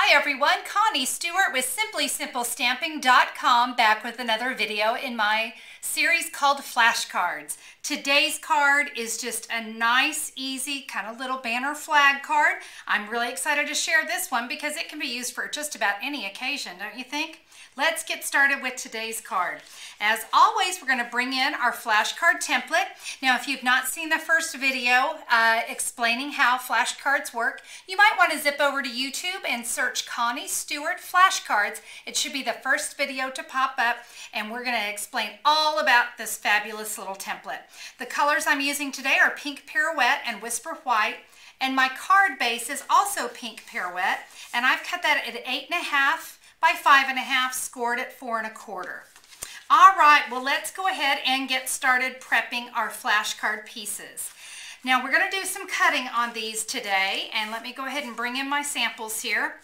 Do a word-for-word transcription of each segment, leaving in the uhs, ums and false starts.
Hi everyone, Connie Stewart with simply simple stamping dot com, back with another video in my series called Flashcards. Today's card is just a nice, easy, kind of little banner flag card. I'm really excited to share this one because it can be used for just about any occasion, don't you think? Let's get started with today's card. As always, we're going to bring in our flashcard template. Now, if you've not seen the first video uh, explaining how flashcards work, you might want to zip over to YouTube and search Connie Stewart flashcards. It should be the first video to pop up, and we're going to explain all about this fabulous little template. The colors I'm using today are pink pirouette and whisper white, and my card base is also pink pirouette, and I've cut that at eight and a half by five and a half, scored at four and a quarter. All right, well, let's go ahead and get started prepping our flashcard pieces. Now we're going to do some cutting on these today, and let me go ahead and bring in my samples here.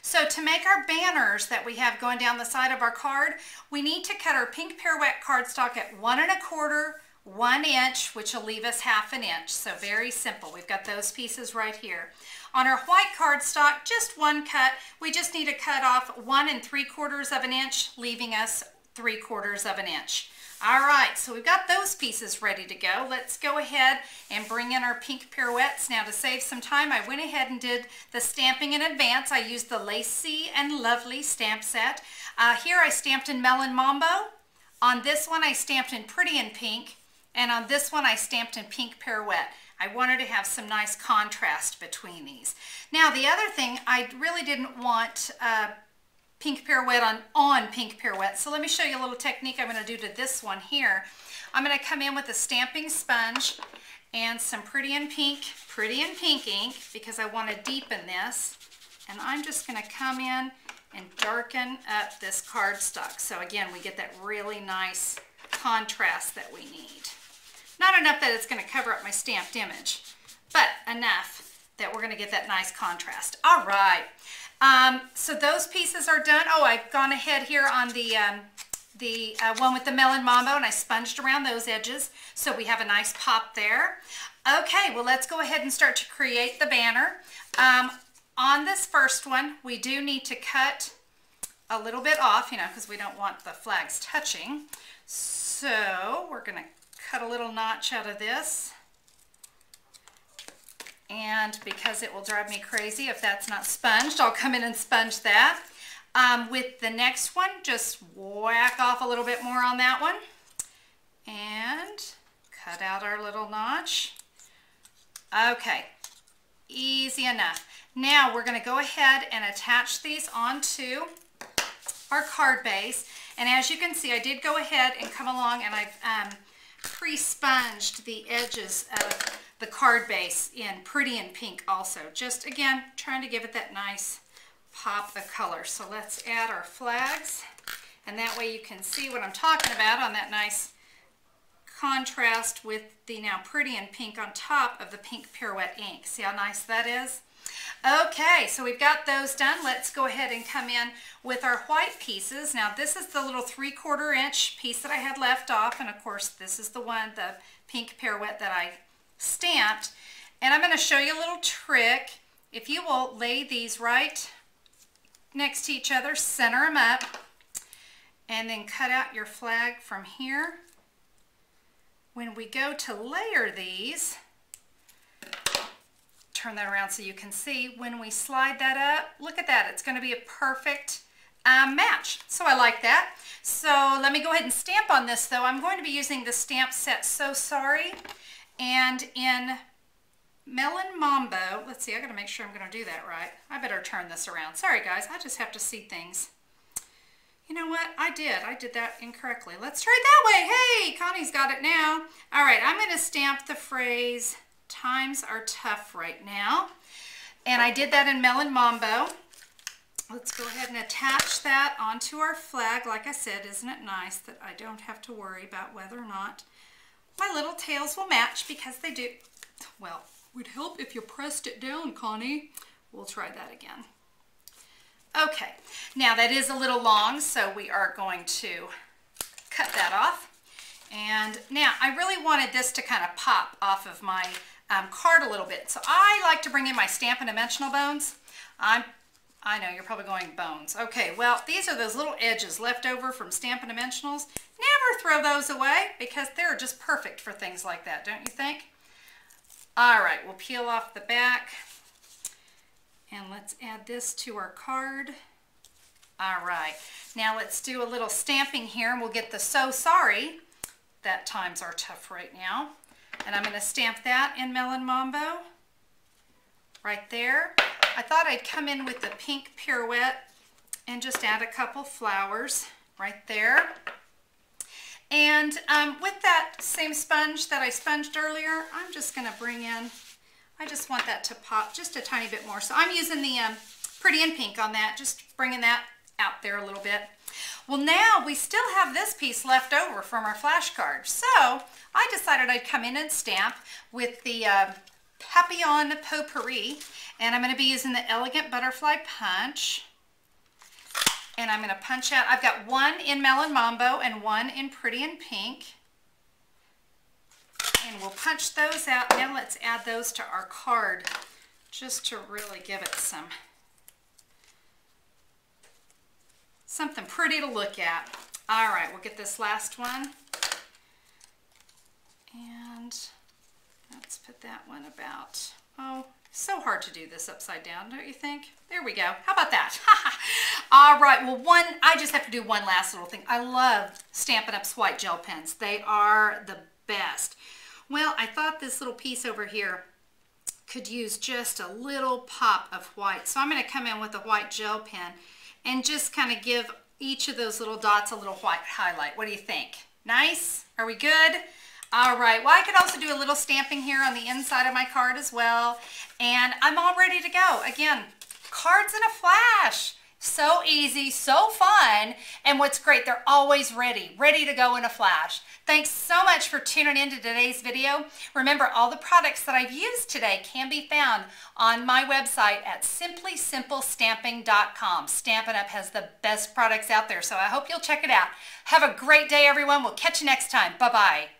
So to make our banners that we have going down the side of our card, we need to cut our pink pirouette cardstock at one and a quarter, one inch, which will leave us half an inch. So very simple. We've got those pieces right here. On our white cardstock, just one cut. We just need to cut off one and three quarters of an inch, leaving us three quarters of an inch. All right, so we've got those pieces ready to go. Let's go ahead and bring in our pink pirouettes. Now, to save some time, I went ahead and did the stamping in advance. I used the Lacy and Lovely stamp set. Uh, here I stamped in Melon Mambo. On this one, I stamped in Pretty and Pink. And on this one, I stamped in pink pirouette. I wanted to have some nice contrast between these. Now, the other thing, I really didn't want uh, pink pirouette on, on pink pirouette. So let me show you a little technique I'm going to do to this one here. I'm going to come in with a stamping sponge and some pretty and pink, pretty and pink ink, because I want to deepen this. And I'm just going to come in and darken up this cardstock. So again, we get that really nice contrast that we need. Not enough that it's going to cover up my stamped image, but enough that we're going to get that nice contrast. All right, um, so those pieces are done. Oh, I've gone ahead here on the, um, the uh, one with the Melon Mambo, and I sponged around those edges, so we have a nice pop there. Okay, well, let's go ahead and start to create the banner. Um, on this first one, we do need to cut a little bit off, you know, because we don't want the flags touching. So we're going to cut a little notch out of this, and because it will drive me crazy if that's not sponged, I'll come in and sponge that. Um, with the next one, just whack off a little bit more on that one and cut out our little notch. Okay, easy enough. Now we're going to go ahead and attach these onto our card base, and as you can see, I did go ahead and come along and I've um, pre-sponged the edges of the card base in Pretty and Pink also, just again trying to give it that nice pop of color. So let's add our flags, and that way you can see what I'm talking about on that nice contrast with the now Pretty and Pink on top of the pink pirouette ink. See how nice that is? Okay, so we've got those done. Let's go ahead and come in with our white pieces. Now, this is the little three-quarter inch piece that I had left off, and of course, this is the one, the pink pirouette that I stamped. And I'm going to show you a little trick. If you will lay these right next to each other, center them up, and then cut out your flag from here. When we go to layer these, turn that around so you can see, when we slide that up, look at that, it's going to be a perfect um, match. So I like that. So let me go ahead and stamp on this though. I'm going to be using the stamp set So Sorry, and in Melon Mambo, let's see, I got to make sure I'm going to do that right. I better turn this around. Sorry guys, I just have to see things. You know what? I did. I did that incorrectly. Let's try it that way. Hey, Connie's got it now. All right, I'm going to stamp the phrase "times are tough right now," and I did that in Melon Mambo. Let's go ahead and attach that onto our flag. Like I said, isn't it nice that I don't have to worry about whether or not my little tails will match, because they do. Well, it would help if you pressed it down, Connie. We'll try that again. Okay, now that is a little long, so we are going to cut that off. And now I really wanted this to kind of pop off of my um, card a little bit. So I like to bring in my Stampin' Dimensional Bones. I'm I know, you're probably going bones. Okay, well, these are those little edges left over from Stampin' Dimensionals. Never throw those away because they're just perfect for things like that, don't you think? All right, we'll peel off the back and let's add this to our card. All right, now let's do a little stamping here and we'll get the So Sorry. That times are tough right now. And I'm gonna stamp that in Melon Mambo right there. I thought I'd come in with the pink pirouette and just add a couple flowers right there. And um, with that same sponge that I sponged earlier, I'm just gonna bring in, I just want that to pop just a tiny bit more. So I'm using the um, Pretty and Pink on that, just bringing that out there a little bit. Well, now we still have this piece left over from our flashcard. So I decided I'd come in and stamp with the uh, Papillon Potpourri, and I'm gonna be using the Elegant Butterfly Punch. And I'm going to punch out. I've got one in Melon Mambo and one in Pretty and Pink. And we'll punch those out. Now let's add those to our card just to really give it some something pretty to look at. All right, we'll get this last one. And let's put that one about, oh, so hard to do this upside down, don't you think? There we go. How about that? All right, well, one, I just have to do one last little thing. I love Stampin' Up's white gel pens. They are the best. Well, I thought this little piece over here could use just a little pop of white. So I'm going to come in with a white gel pen and just kind of give each of those little dots a little white highlight. What do you think? Nice? Are we good? All right, well, I could also do a little stamping here on the inside of my card as well. And I'm all ready to go. Again, cards in a flash. So easy, so fun. And what's great, they're always ready, ready to go in a flash. Thanks so much for tuning in to today's video. Remember, all the products that I've used today can be found on my website at simply simple stamping dot com. Stampin' Up has the best products out there, so I hope you'll check it out. Have a great day, everyone. We'll catch you next time. Bye-bye.